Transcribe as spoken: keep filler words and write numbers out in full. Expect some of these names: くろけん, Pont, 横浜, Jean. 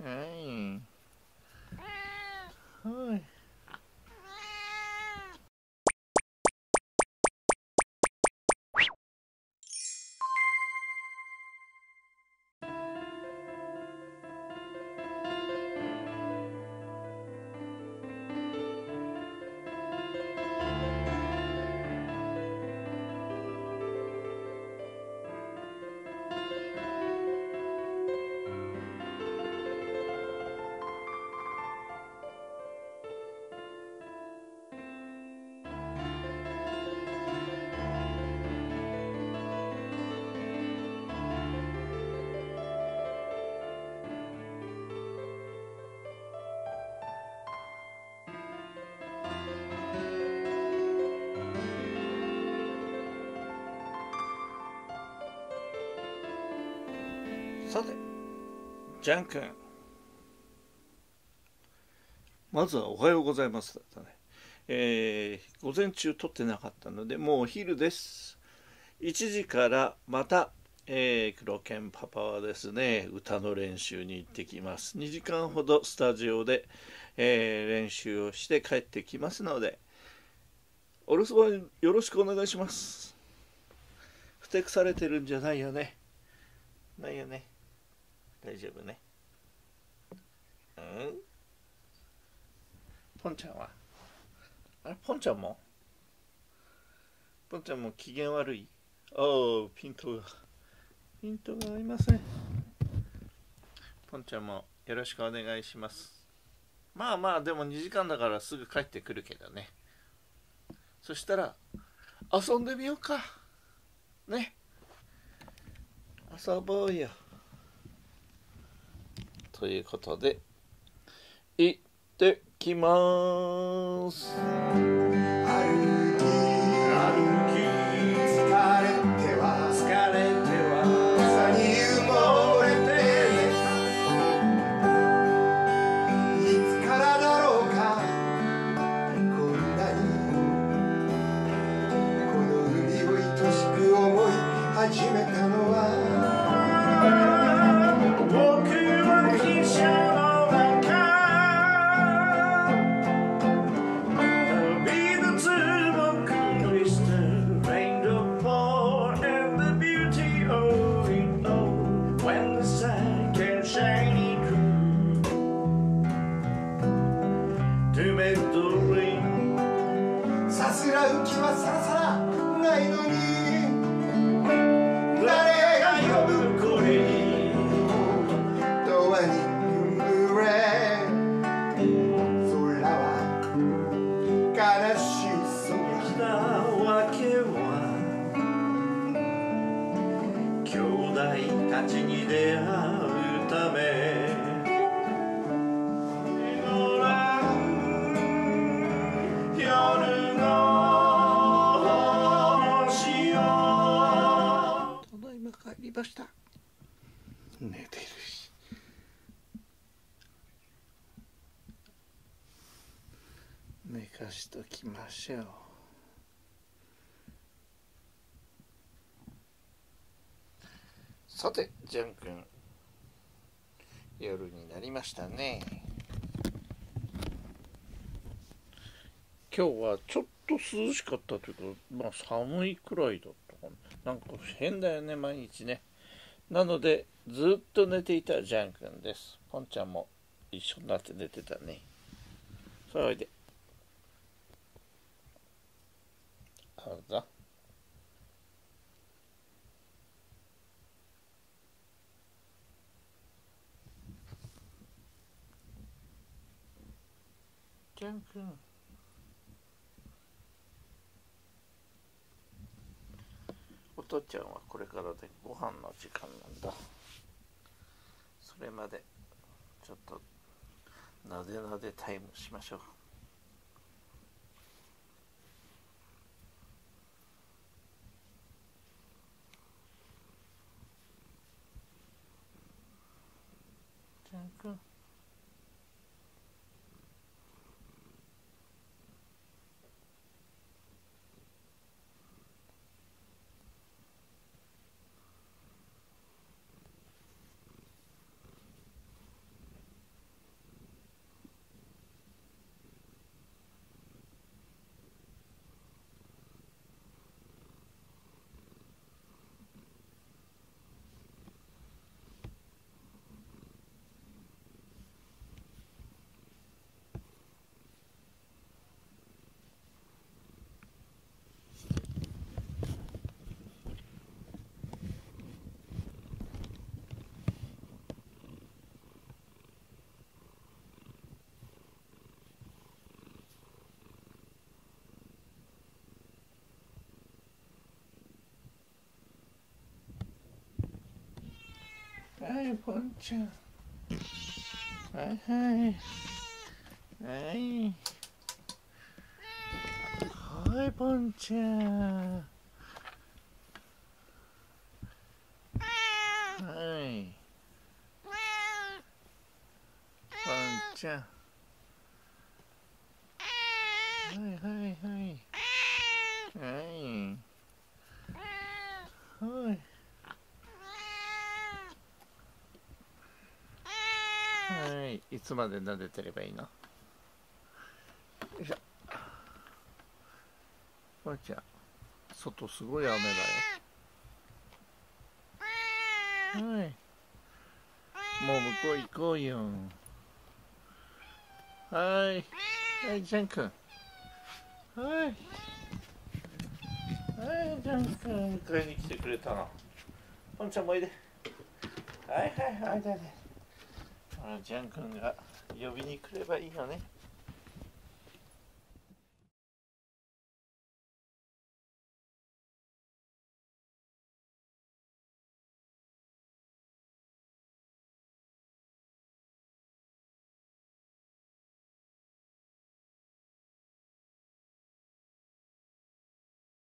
はいはいさて、ジャン君、まずは「おはようございます」だったね。えー、午前中撮ってなかったので、もうお昼です。いちじからまた、えー、黒犬パパはですね、歌の練習に行ってきます。にじかんほどスタジオで、えー、練習をして帰ってきますので、お留守番よろしくお願いします。ふてくされてるんじゃないよね、ないよね、大丈夫ね。うん、ポンちゃんはあれ、ポンちゃんもポンちゃんも機嫌悪い。おお、ピントがピントが合いません。ポンちゃんもよろしくお願いします。まあまあ、でもにじかんだからすぐ帰ってくるけどね。そしたら遊んでみようかね。遊ぼうよ。ということで、行ってきまーす。歩き歩き疲れては疲れては草に埋もれて、いつからだろうか、こんなにこの海を愛しく思い始めたのは、さすらう気はさらさらないのに、誰が呼ぶこれにドアに揺れ、空は悲しそうなわけは、兄弟たちに出会うため、寝てるし。寝かしときましょう。さて、ジャン君、夜になりましたね。今日はちょっと涼しかったというか、まあ寒いくらいだったかな。なんか変だよね、毎日ね。なのでずっと寝ていたジャン君です。ポンちゃんも一緒になって寝てたね。それおいで、あるぞ。ジャン君、お父ちゃんはこれからでご飯の時間なんだ。それまでちょっとなでなでタイムしましょう。ジャン君、はい、ポンちゃん。はいはい。はい。はい、ポンちゃん。はい。ポンちゃん。はいはいはい。はい。はい。はい、いつまで撫でてればいいの？よいしょ。ポンちゃん、外すごい雨だよ。はい。もう向こう行こうよ。はい。はい、ジャン君。はい。はい、ジャン君迎えに来てくれたの。ポンちゃんもおいで。はいはいはい、おいで。ジャン君が呼びに来ればいいよね。